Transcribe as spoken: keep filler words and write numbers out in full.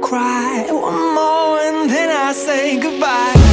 Cry one more and then I say goodbye.